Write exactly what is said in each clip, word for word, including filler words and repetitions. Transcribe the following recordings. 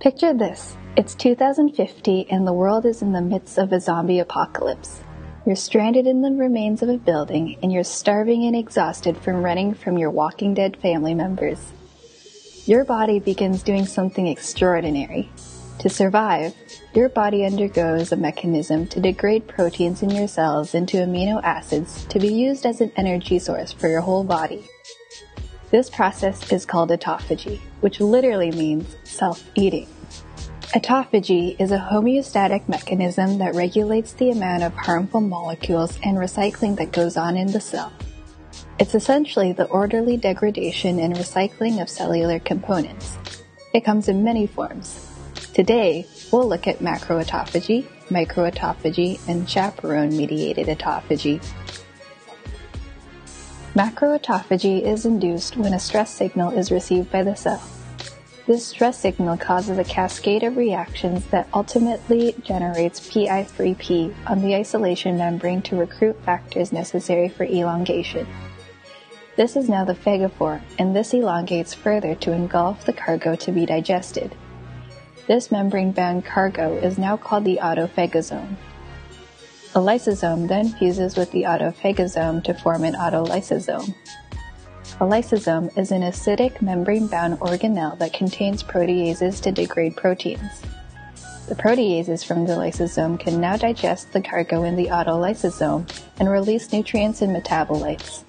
Picture this. It's two thousand fifty and the world is in the midst of a zombie apocalypse. You're stranded in the remains of a building and you're starving and exhausted from running from your Walking Dead family members. Your body begins doing something extraordinary. To survive, your body undergoes a mechanism to degrade proteins in your cells into amino acids to be used as an energy source for your whole body. This process is called autophagy, which literally means self-eating. Autophagy is a homeostatic mechanism that regulates the amount of harmful molecules and recycling that goes on in the cell. It's essentially the orderly degradation and recycling of cellular components. It comes in many forms. Today, we'll look at macroautophagy, microautophagy, and chaperone-mediated autophagy. Macroautophagy is induced when a stress signal is received by the cell. This stress signal causes a cascade of reactions that ultimately generates P I three P on the isolation membrane to recruit factors necessary for elongation. This is now the phagophore, and this elongates further to engulf the cargo to be digested. This membrane-bound cargo is now called the autophagosome. A lysosome then fuses with the autophagosome to form an autolysosome. A lysosome is an acidic membrane-bound organelle that contains proteases to degrade proteins. The proteases from the lysosome can now digest the cargo in the autolysosome and release nutrients and metabolites.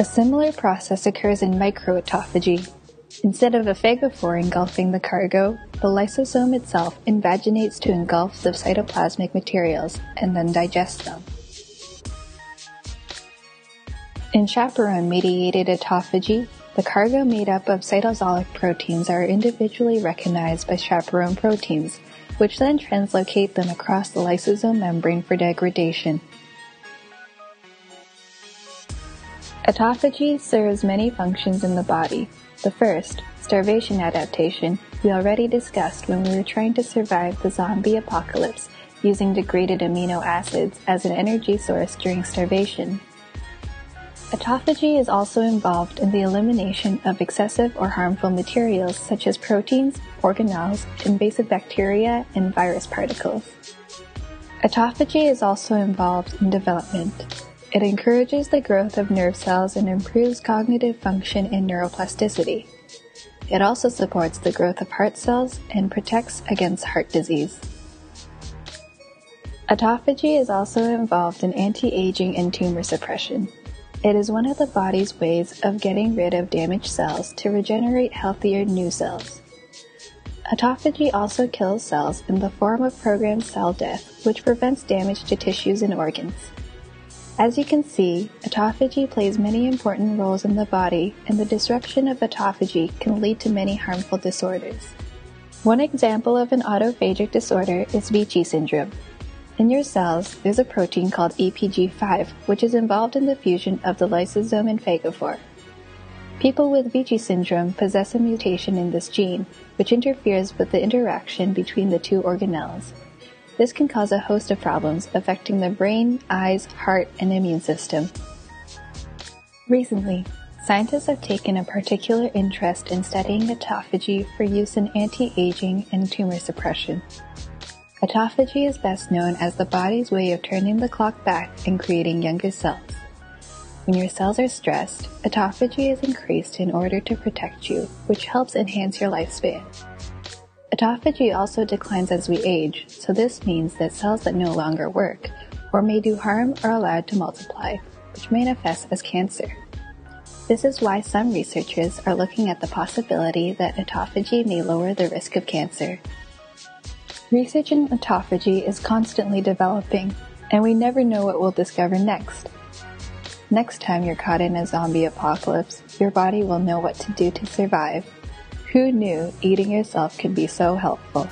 A similar process occurs in microautophagy. Instead of a phagophore engulfing the cargo, the lysosome itself invaginates to engulf the cytoplasmic materials and then digest them. In chaperone-mediated autophagy, the cargo made up of cytosolic proteins are individually recognized by chaperone proteins, which then translocate them across the lysosome membrane for degradation. Autophagy serves many functions in the body. The first, starvation adaptation, we already discussed when we were trying to survive the zombie apocalypse using degraded amino acids as an energy source during starvation. Autophagy is also involved in the elimination of excessive or harmful materials such as proteins, organelles, invasive bacteria, and virus particles. Autophagy is also involved in development. It encourages the growth of nerve cells and improves cognitive function and neuroplasticity. It also supports the growth of heart cells and protects against heart disease. Autophagy is also involved in anti-aging and tumor suppression. It is one of the body's ways of getting rid of damaged cells to regenerate healthier new cells. Autophagy also kills cells in the form of programmed cell death, which prevents damage to tissues and organs. As you can see, autophagy plays many important roles in the body, and the disruption of autophagy can lead to many harmful disorders. One example of an autophagic disorder is Vici syndrome. In your cells, there's a protein called E P G five, which is involved in the fusion of the lysosome and phagophore. People with Vici syndrome possess a mutation in this gene, which interferes with the interaction between the two organelles. This can cause a host of problems affecting the brain, eyes, heart, and immune system. Recently, scientists have taken a particular interest in studying autophagy for use in anti-aging and tumor suppression. Autophagy is best known as the body's way of turning the clock back and creating younger cells. When your cells are stressed, autophagy is increased in order to protect you, which helps enhance your lifespan. Autophagy also declines as we age, so this means that cells that no longer work or may do harm are allowed to multiply, which manifests as cancer. This is why some researchers are looking at the possibility that autophagy may lower the risk of cancer. Research in autophagy is constantly developing, and we never know what we'll discover next. Next time you're caught in a zombie apocalypse, your body will know what to do to survive. Who knew eating yourself could be so helpful?